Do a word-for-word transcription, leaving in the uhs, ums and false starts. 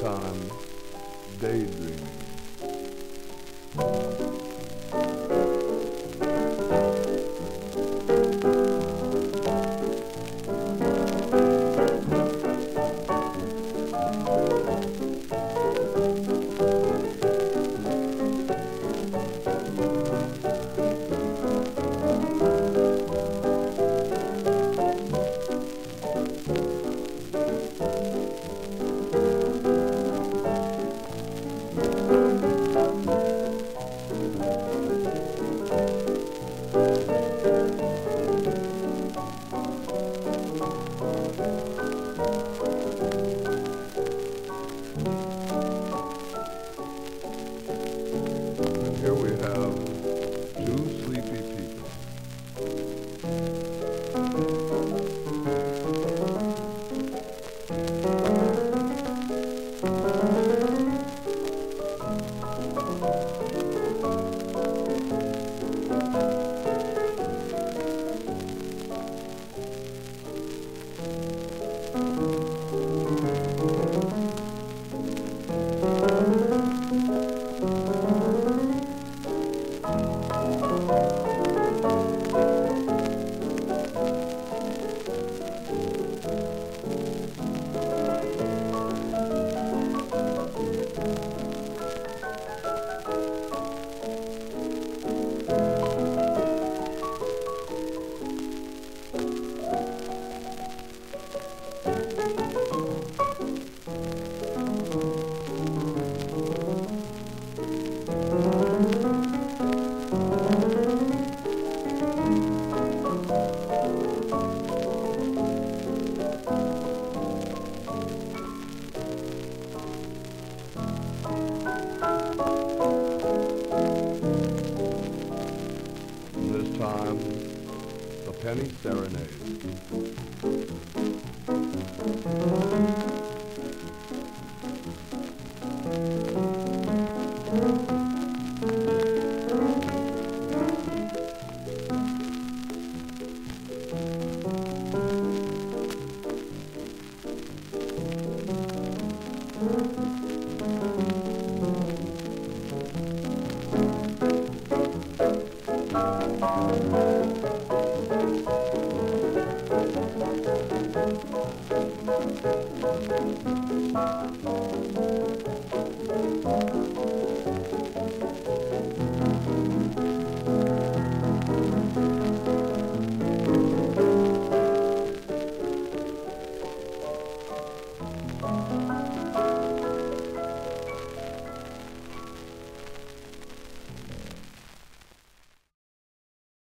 time daydreaming. Time, the Penny Serenade. Thank you.